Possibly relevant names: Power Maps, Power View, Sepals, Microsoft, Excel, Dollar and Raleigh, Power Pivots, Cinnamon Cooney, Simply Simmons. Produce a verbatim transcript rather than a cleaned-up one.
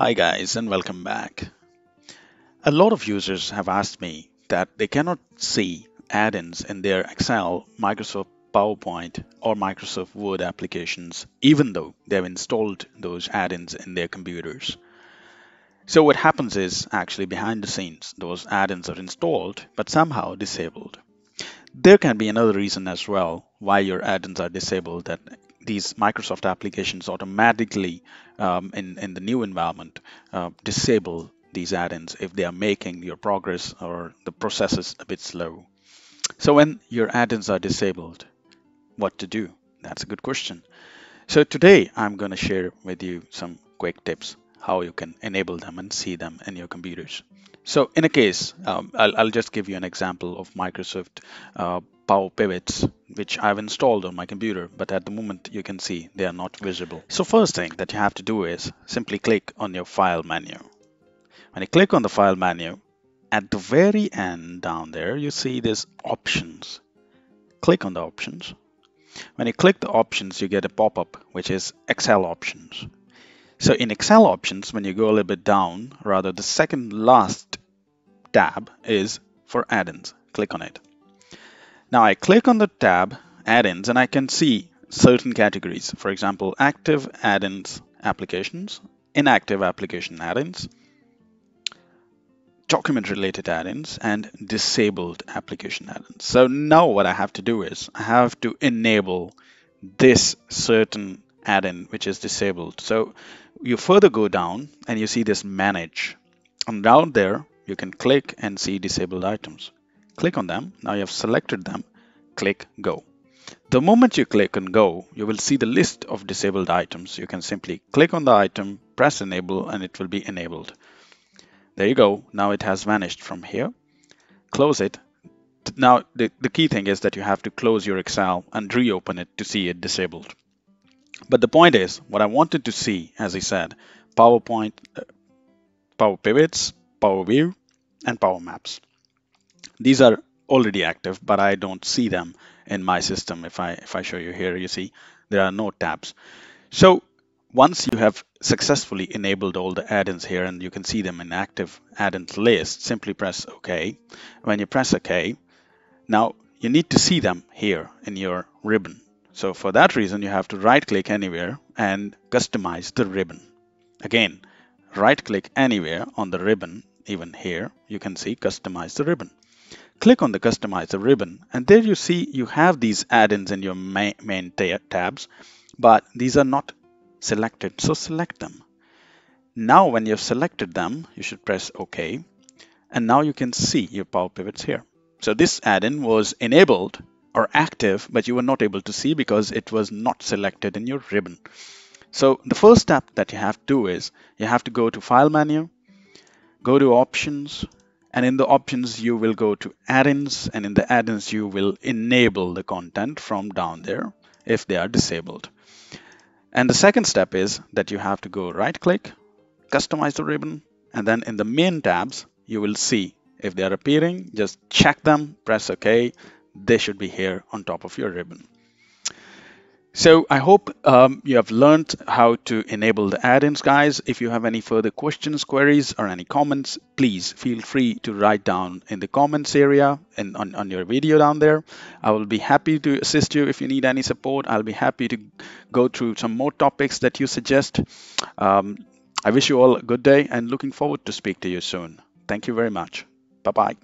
Hi guys, and welcome back. A lot of users have asked me that they cannot see add-ins in their Excel, Microsoft PowerPoint, or Microsoft Word applications, even though they've installed those add-ins in their computers. So what happens is, actually behind the scenes, those add-ins are installed, but somehow disabled. There can be another reason as well why your add-ins are disabled, that these Microsoft applications automatically um, in, in the new environment uh, disable these add-ins if they are making your progress or the processes a bit slow. So when your add-ins are disabled, what to do? That's a good question. So today I'm going to share with you some quick tips how you can enable them and see them in your computers. So in a case, um, I'll, I'll just give you an example of Microsoft uh, Power Pivots, which I've installed on my computer, but at the moment you can see they are not visible. So first thing that you have to do is simply click on your file menu. When you click on the file menu, at the very end down there, you see this options. Click on the options. When you click the options, you get a pop-up, which is Excel options. So in Excel options, when you go a little bit down, rather the second last tab is for add-ins. Click on it. Now I click on the tab add-ins and I can see certain categories. For example, active add-ins applications, inactive application add-ins, document related add-ins, and disabled application add-ins. So now what I have to do is I have to enable this certain add-in which is disabled. So you further go down and you see this manage, and down there you can click and see disabled items. Click on them. Now you have selected them. Click go. The moment you click on go, you will see the list of disabled items. You can simply click on the item, press enable, and it will be enabled. There you go. Now it has vanished from here. Close it. Now the, the key thing is that you have to close your Excel and reopen it to see it disabled. But the point is, what I wanted to see, as I said, PowerPoint, uh, Power Pivots, Power View, and Power Maps. These are already active, but I don't see them in my system. If I if I show you here, you see there are no tabs. So once you have successfully enabled all the add-ins here and you can see them in active add-ins list, simply press OK. When you press OK, now you need to see them here in your ribbon. So for that reason, you have to right-click anywhere and customize the ribbon. Again, right-click anywhere on the ribbon, even here, you can see customize the ribbon. Click on the customize the ribbon, and there you see you have these add-ins in your main, main tabs, but these are not selected, so select them. Now when you've selected them, you should press OK, and now you can see your Power Pivots here. So this add-in was enabled or active, but you were not able to see because it was not selected in your ribbon. So the first step that you have to do is you have to go to File menu, go to Options, and in the options you will go to add-ins, and in the add-ins you will enable the content from down there if they are disabled. And the second step is that you have to go right click, customize the ribbon, and then in the main tabs you will see if they are appearing, just check them, press OK, they should be here on top of your ribbon. So I hope um, you have learned how to enable the add-ins, guys. If you have any further questions, queries, or any comments, please feel free to write down in the comments area and on, on your video down there. I will be happy to assist you if you need any support. I'll be happy to go through some more topics that you suggest. Um, I wish you all a good day and looking forward to speak to you soon. Thank you very much. Bye-bye.